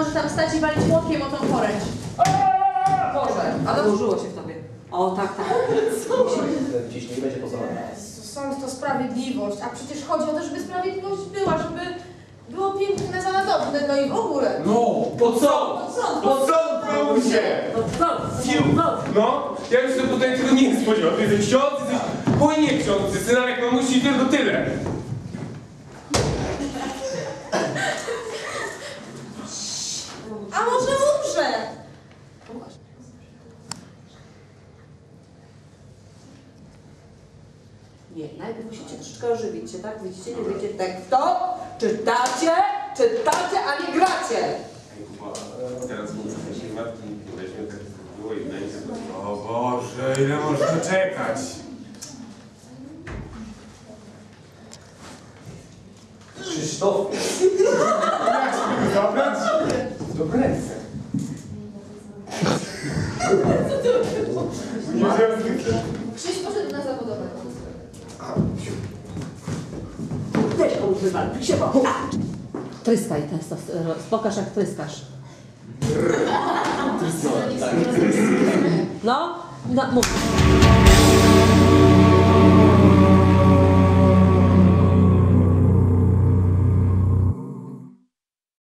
może tam stać i walić młotkiem o tą poręcz. Boże, ale włożyło się w tobie. O, tak, tak. Ciśnij, będzie pozorowana. Sąd to sprawiedliwość, a przecież chodzi o to, żeby sprawiedliwość była, żeby było piękne za nadobne, no i w ogóle. No, pod sąd! Pod sąd był się! No, ja już się tutaj tego nie spodziewał. Ty jesteś ksiądz, jesteś płynie ksiądz, jesteś syna jak mamusi, tylko tyle. A może umrze? Nie, najpierw musicie troszeczkę ożywić się, tak? Widzicie, nie wiecie tekstów, czytacie, a nie gracie! Teraz muszę się matki, weźmy tak było i będzie. O Boże, ile można czekać! Krzysztof! Dobra? Dobre ręce. Krzyś poszedł na zawodowe. Też komuś wywalczy się po... Tryskaj, pokaż jak tryskasz. No, mów.